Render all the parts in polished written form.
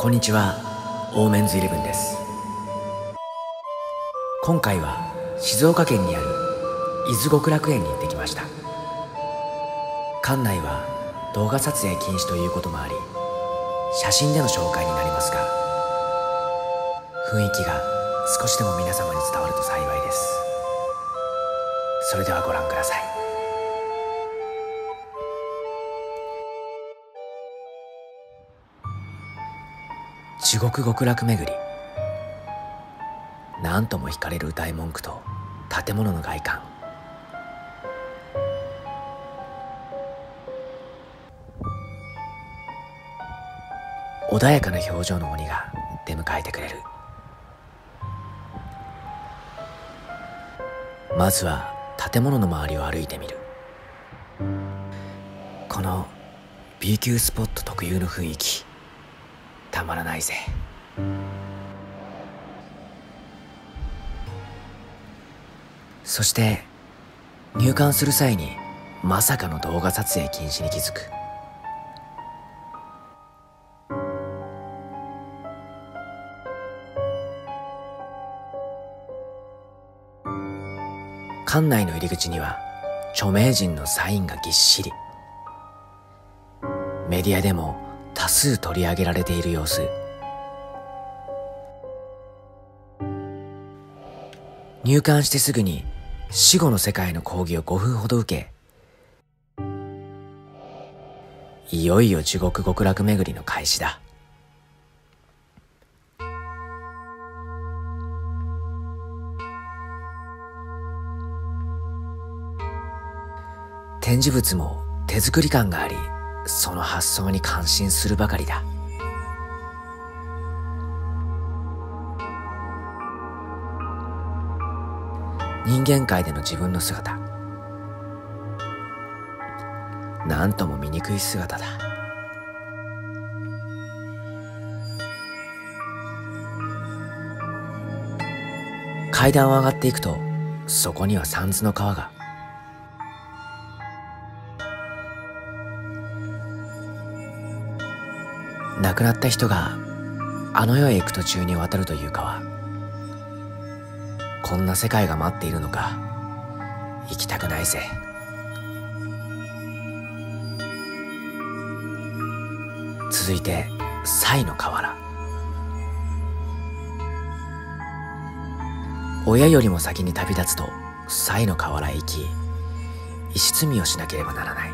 こんにちは、オーメンズイレブンです。今回は静岡県にある伊豆極楽園に行ってきました。館内は動画撮影禁止ということもあり、写真での紹介になりますが、雰囲気が少しでも皆様に伝わると幸いです。それではご覧ください。地獄極楽巡り、なんとも惹かれる歌い文句と建物の外観。穏やかな表情の鬼が出迎えてくれる。まずは建物の周りを歩いてみる。この B 級スポット特有の雰囲気、たまらないぜ。そして入館する際にまさかの動画撮影禁止に気づく。館内の入り口には著名人のサインがぎっしり。メディアでも多数取り上げられている様子。入館してすぐに死後の世界の講義を5分ほど受け、いよいよ地獄極楽巡りの開始だ。展示物も手作り感があり、その発想に感心するばかりだ。人間界での自分の姿、なんとも醜い姿だ。階段を上がっていくと、そこには三途の川が。亡くなった人があの世へ行く途中に渡るというかは、こんな世界が待っているのか、行きたくないぜ。続いて賽の河原。親よりも先に旅立つと賽の河原へ行き、石積みをしなければならない。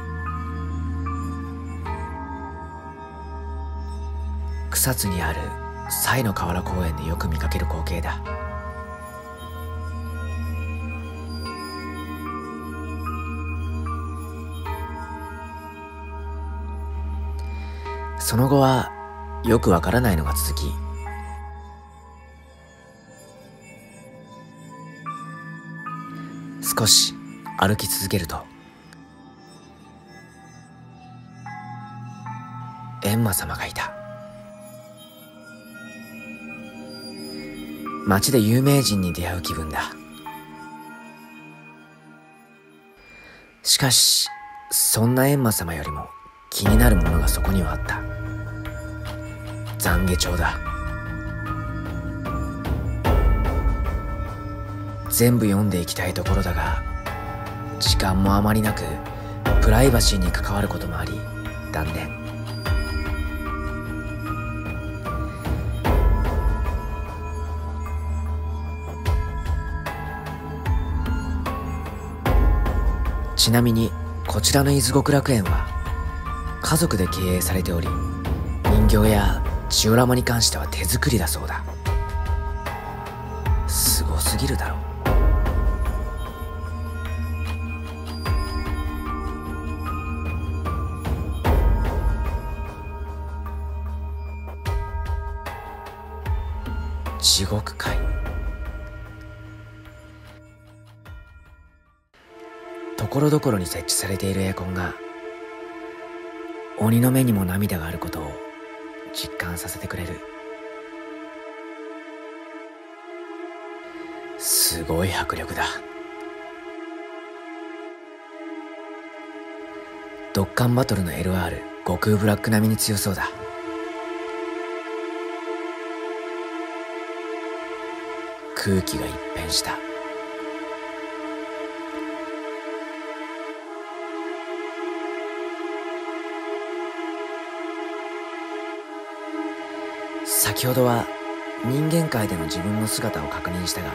草津にある賽の河原公園でよく見かける光景だ。その後はよくわからないのが続き、少し歩き続けると閻魔様がいた。街で有名人に出会う気分だ。しかし、そんな閻魔様よりも気になるものがそこにはあった。懺悔帳だ。全部読んでいきたいところだが、時間もあまりなく、プライバシーに関わることもあり、断念。ちなみにこちらの伊豆極楽園は家族で経営されており、人形やジオラマに関しては手作りだそうだ。すごすぎるだろう。地獄界、ところどころに設置されているエアコンが、鬼の目にも涙があることを実感させてくれる。すごい迫力だ。ドッカンバトルの LR 悟空ブラック並みに強そうだ。空気が一変した。先ほどは人間界での自分の姿を確認したが、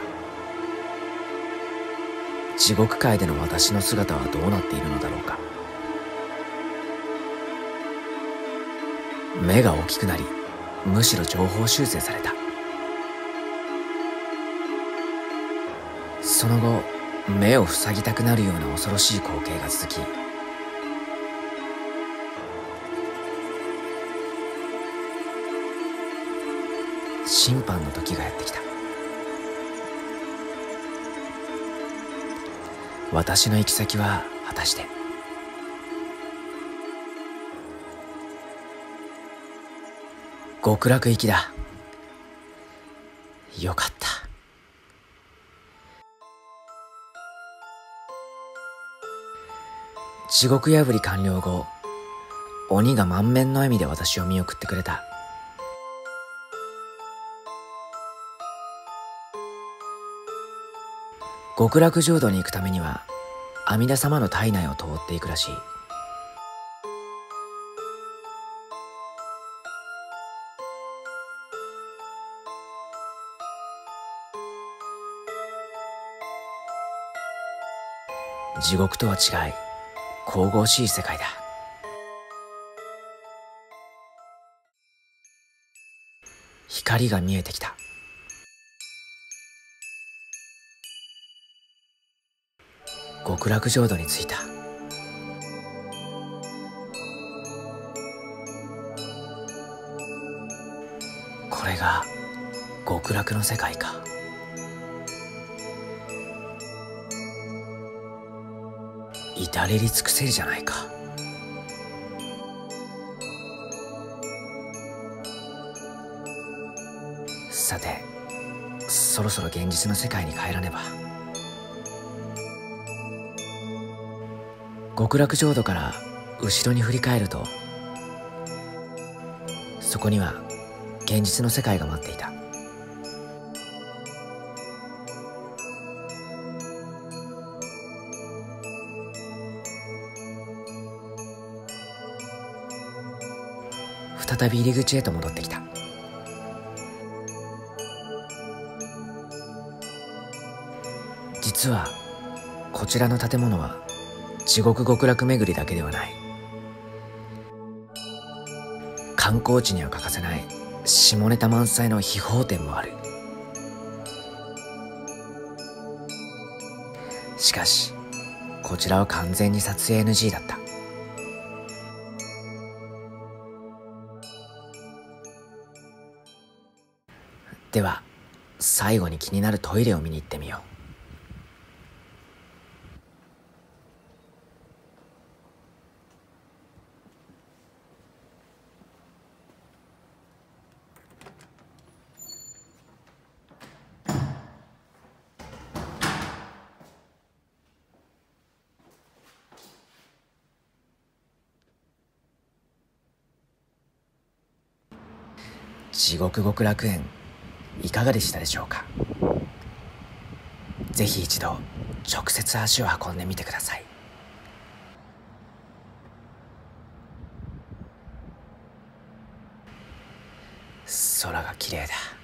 地獄界での私の姿はどうなっているのだろうか。目が大きくなり、むしろ情報修正された。その後、目を塞ぎたくなるような恐ろしい光景が続き、審判の時がやってきた。私の行き先は果たして。極楽行きだ。よかった。地獄破り完了後、鬼が満面の笑みで私を見送ってくれた。極楽浄土に行くためには阿弥陀様の体内を通っていくらしい。地獄とは違い、神々しい世界だ。光が見えてきた。極楽浄土に着いた。これが極楽の世界か。至れり尽くせりじゃないか。さて、そろそろ現実の世界に帰らねば。極楽浄土から後ろに振り返ると、そこには現実の世界が待っていた。再び入り口へと戻ってきた。実はこちらの建物は地獄極楽巡りだけではない。観光地には欠かせない下ネタ満載の秘宝店もある。しかしこちらは完全に撮影 NG だった。では最後に気になるトイレを見に行ってみよう。地獄極楽園、いかがでしたでしょうか。ぜひ一度直接足を運んでみてください。空が綺麗だ。